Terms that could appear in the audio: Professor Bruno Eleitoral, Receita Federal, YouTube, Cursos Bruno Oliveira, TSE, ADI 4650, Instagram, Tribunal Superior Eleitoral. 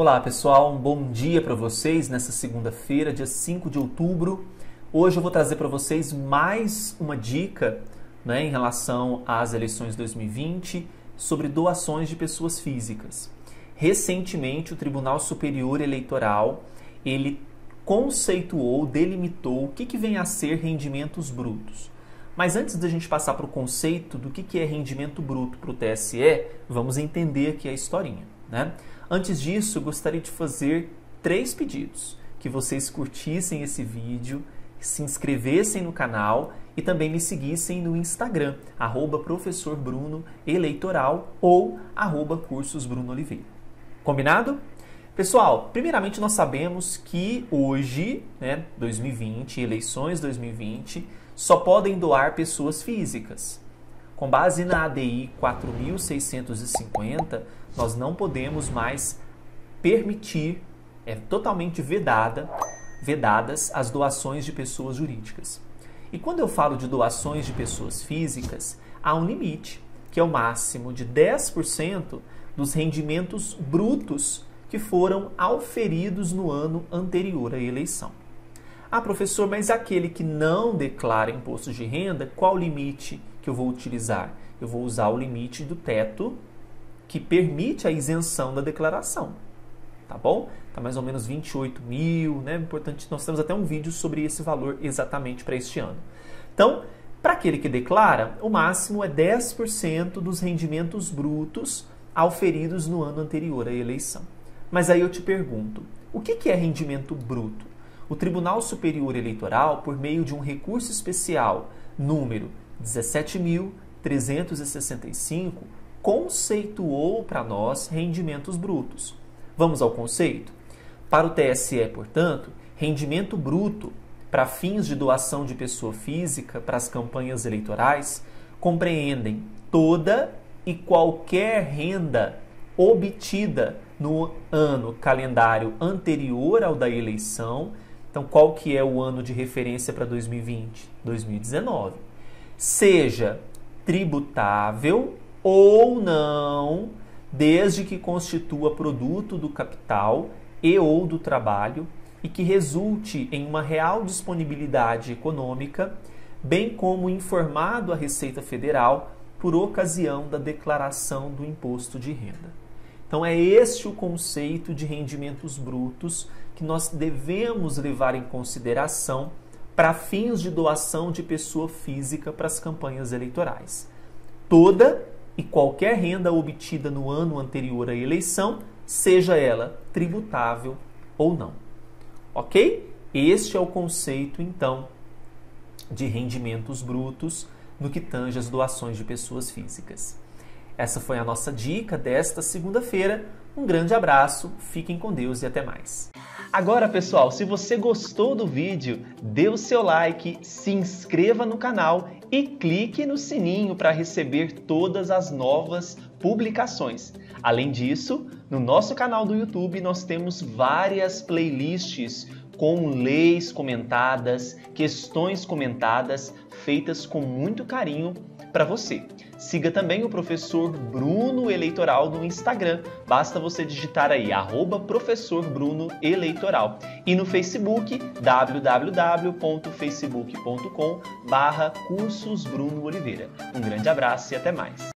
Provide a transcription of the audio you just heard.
Olá pessoal, um bom dia para vocês nessa segunda-feira, dia 5 de outubro. Hoje eu vou trazer para vocês mais uma dica, né, em relação às eleições 2020 sobre doações de pessoas físicas. Recentemente, o Tribunal Superior Eleitoral, ele conceituou, delimitou o que vem a ser rendimentos brutos. Mas antes da gente passar para o conceito do que é rendimento bruto para o TSE, vamos entender aqui a historinha, né? Antes disso, eu gostaria de fazer três pedidos: que vocês curtissem esse vídeo, se inscrevessem no canal e também me seguissem no Instagram, @professorbrunoeleitoral ou @cursosbrunooliveira. Combinado? Pessoal, primeiramente nós sabemos que hoje, né, 2020, eleições 2020, só podem doar pessoas físicas. Com base na ADI 4650, nós não podemos mais permitir, é totalmente vedadas as doações de pessoas jurídicas. E quando eu falo de doações de pessoas físicas, há um limite, que é o máximo de 10% dos rendimentos brutos que foram auferidos no ano anterior à eleição. Ah, professor, mas aquele que não declara imposto de renda, qual o limite que eu vou utilizar? Eu vou usar o limite do teto que permite a isenção da declaração, tá bom? Tá mais ou menos 28 mil, né? Importante, nós temos até um vídeo sobre esse valor exatamente para este ano. Então, para aquele que declara, o máximo é 10% dos rendimentos brutos auferidos no ano anterior à eleição. Mas aí eu te pergunto, o que é rendimento bruto? O Tribunal Superior Eleitoral, por meio de um recurso especial número 17.365, conceituou para nós rendimentos brutos. Vamos ao conceito? Para o TSE, portanto, rendimento bruto para fins de doação de pessoa física para as campanhas eleitorais compreendem toda e qualquer renda obtida no ano calendário anterior ao da eleição. Então, qual que é o ano de referência para 2020? 2019. Seja tributável ou não, desde que constitua produto do capital e ou do trabalho e que resulte em uma real disponibilidade econômica, bem como informado à Receita Federal por ocasião da declaração do imposto de renda. Então é este o conceito de rendimentos brutos que nós devemos levar em consideração para fins de doação de pessoa física para as campanhas eleitorais. Toda e qualquer renda obtida no ano anterior à eleição, seja ela tributável ou não. Ok? Este é o conceito, então, de rendimentos brutos no que tange as doações de pessoas físicas. Essa foi a nossa dica desta segunda-feira. Um grande abraço, fiquem com Deus e até mais. Agora, pessoal, se você gostou do vídeo, dê o seu like, se inscreva no canal e clique no sininho para receber todas as novas publicações. Além disso, no nosso canal do YouTube nós temos várias playlists com leis comentadas, questões comentadas, feitas com muito carinho para você. Siga também o professor Bruno Eleitoral no Instagram. Basta você digitar aí @professorbrunoeleitoral e no Facebook www.facebook.com/cursosbrunooliveira. Um grande abraço e até mais.